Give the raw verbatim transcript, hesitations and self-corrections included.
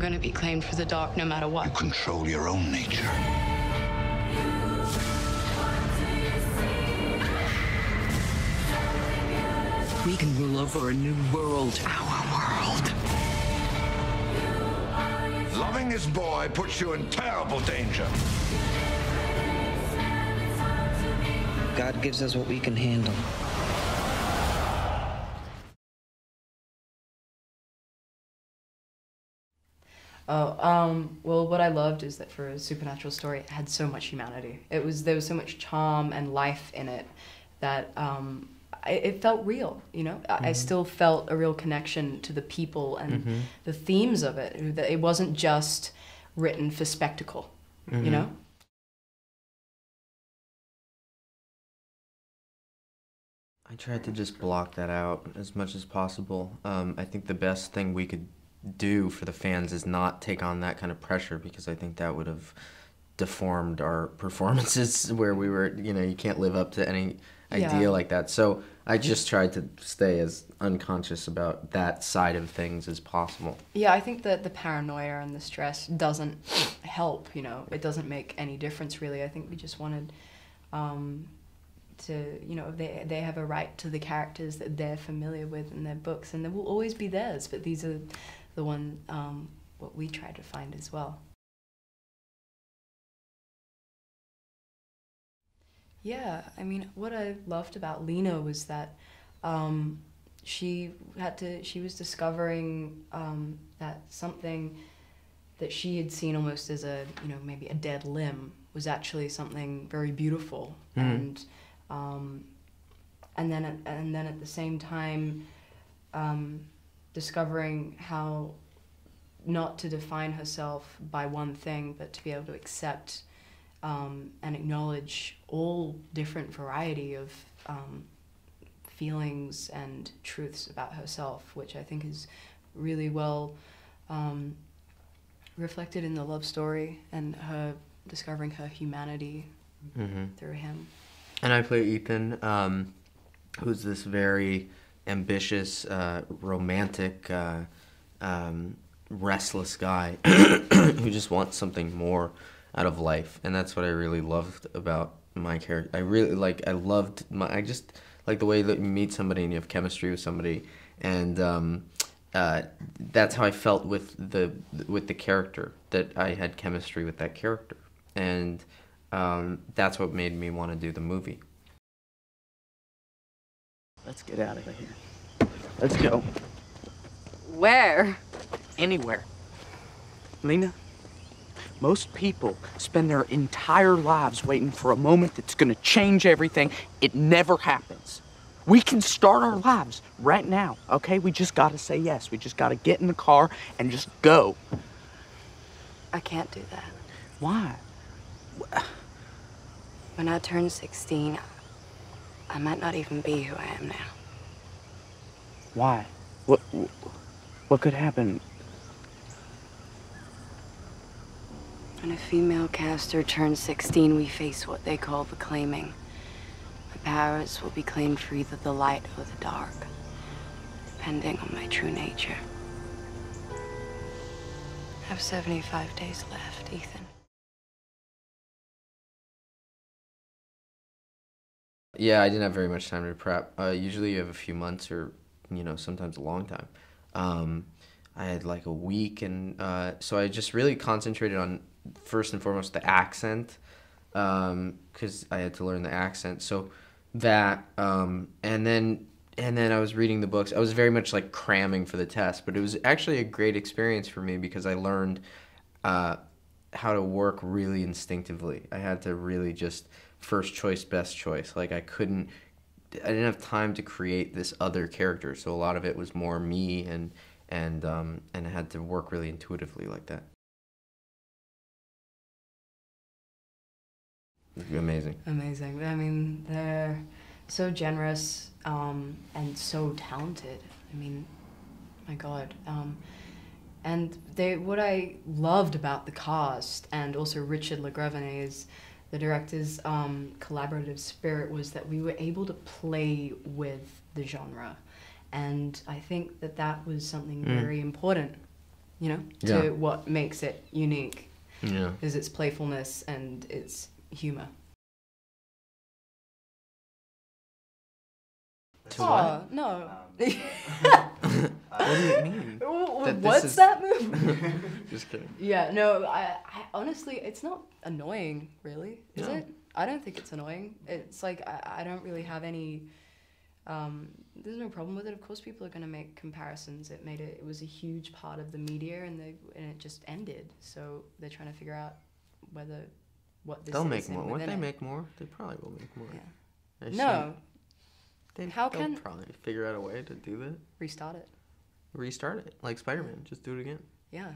going to be claimed for the dark no matter what. You control your own nature. We can rule over a new world. Our world. Loving this boy puts you in terrible danger. God gives us what we can handle. Oh, um, well, what I loved is that for a supernatural story, it had so much humanity. It was, there was so much charm and life in it that um, I, it felt real, you know? Mm-hmm. I, I still felt a real connection to the people and mm-hmm. the themes of it. That it wasn't just written for spectacle, mm-hmm. you know? I tried to just block that out as much as possible. Um, I think the best thing we could do for the fans is not take on that kind of pressure, because I think that would have deformed our performances where we were, you know, you can't live up to any idea yeah. like that. So I just tried to stay as unconscious about that side of things as possible. Yeah, I think that the paranoia and the stress doesn't help, you know, it doesn't make any difference really. I think we just wanted um, to, you know, they, they have a right to the characters that they're familiar with in their books, and they will always be theirs, but these are the one, um, what we try to find as well. Yeah, I mean, what I loved about Lena was that um, she had to, she was discovering um, that something that she had seen almost as a, you know, maybe a dead limb was actually something very beautiful. Mm. And, um, and, then at, and then at the same time, um, discovering how not to define herself by one thing, but to be able to accept um, and acknowledge all different variety of um, feelings and truths about herself, which I think is really well um, reflected in the love story and her discovering her humanity mm-hmm. through him. And I play Ethan, um, who's this very ambitious, uh, romantic, uh, um, restless guy who just wants something more out of life, and that's what I really loved about my character. I really like. I loved my. I just like the way that you meet somebody and you have chemistry with somebody, and um, uh, that's how I felt with the with the character. That I had chemistry with that character, and um, that's what made me want to do the movie. Let's get out of here. Let's go. Where? Anywhere. Lena, most people spend their entire lives waiting for a moment that's going to change everything. It never happens. We can start our lives right now, okay? We just got to say yes. We just got to get in the car and just go. I can't do that. Why? When I turn sixteen, I might not even be who I am now. Why? What, what could happen? When a female caster turns sixteen, we face what they call the claiming. My powers will be claimed for either the light or the dark, depending on my true nature. I have seventy-five days left, Ethan. Yeah, I didn't have very much time to prep. Uh, usually you have a few months or, you know, sometimes a long time. Um, I had like a week, and uh, so I just really concentrated on, first and foremost, the accent, um, because I had to learn the accent. So that, um, and then And then I was reading the books. I was very much like cramming for the test, but it was actually a great experience for me because I learned uh, how to work really instinctively. I had to really just first choice, best choice. Like I couldn't, I didn't have time to create this other character. So a lot of it was more me, and and um, and I had to work really intuitively like that. Amazing. Amazing. I mean, they're so generous. Um, and so talented. I mean, my God. Um, and they, what I loved about the cast, and also Richard Lagreven, is the director's um, collaborative spirit, was that we were able to play with the genre. And I think that that was something mm. very important you know, to yeah. what makes it unique. Yeah. Is its playfulness and its humor. To oh, what? No. Um, what do you mean? That What's is... that movie? Just kidding. Yeah, no, I, I honestly, it's not annoying, really, is no. it? I don't think it's annoying. It's like, I, I don't really have any, um, there's no problem with it. Of course people are going to make comparisons. It made it, it was a huge part of the media, and they, and it just ended. So they're trying to figure out whether, what this They'll is. They'll make more. Won't they it. make more? They probably will make more. Yeah. I no. They, How they'll can... probably figure out a way to do that. Restart it. Restart it, like Spider-Man. Just do it again. Yeah.